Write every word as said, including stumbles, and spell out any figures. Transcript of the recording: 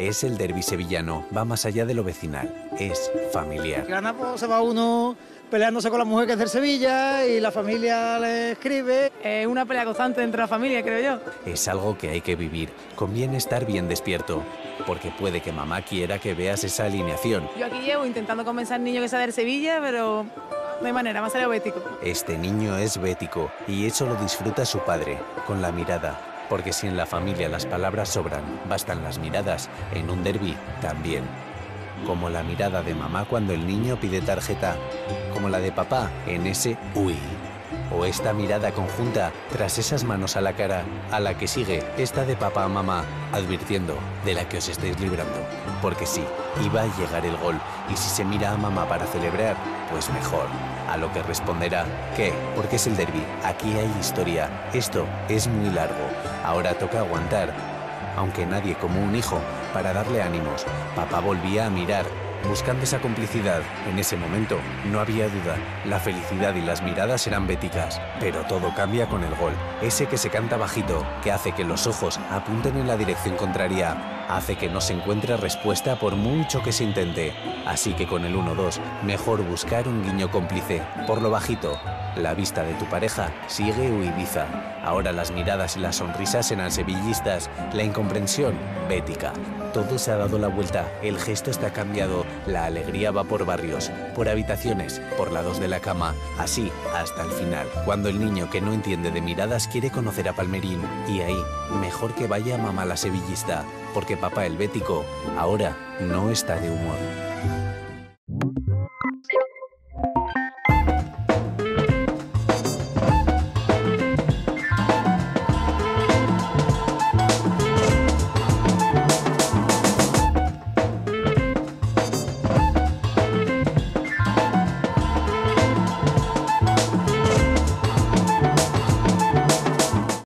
Es el derbi sevillano, va más allá de lo vecinal, es familiar. Gana, pues, se va uno peleándose con la mujer que es del Sevilla y la familia le escribe. Es una pelea constante entre la familia, creo yo. Es algo que hay que vivir, conviene estar bien despierto, porque puede que mamá quiera que veas esa alineación. Yo aquí llevo intentando convencer al niño que sea del Sevilla, pero no hay manera, me ha salido bético. Este niño es bético y eso lo disfruta su padre, con la mirada. Porque si en la familia las palabras sobran, bastan las miradas, en un derbi también. Como la mirada de mamá cuando el niño pide tarjeta, como la de papá en ese uy. O esta mirada conjunta tras esas manos a la cara, a la que sigue esta de papá a mamá, advirtiendo de la que os estáis librando. Porque sí, iba a llegar el gol, y si se mira a mamá para celebrar, pues mejor. A lo que responderá, ¿qué? Porque es el derbi, aquí hay historia, esto es muy largo, ahora toca aguantar. Aunque nadie como un hijo, para darle ánimos, papá volvía a mirar, buscando esa complicidad. En ese momento, no había duda, la felicidad y las miradas eran béticas. Pero todo cambia con el gol, ese que se canta bajito, que hace que los ojos apunten en la dirección contraria, hace que no se encuentre respuesta por mucho que se intente. Así que con el uno dos, mejor buscar un guiño cómplice, por lo bajito. La vista de tu pareja sigue o Ibiza. Ahora las miradas y las sonrisas eran sevillistas, la incomprensión bética. Todo se ha dado la vuelta, el gesto está cambiado, la alegría va por barrios, por habitaciones, por lados de la cama, así hasta el final. Cuando el niño que no entiende de miradas quiere conocer a Palmerín, y ahí mejor que vaya mamá la sevillista, porque papá el bético ahora no está de humor.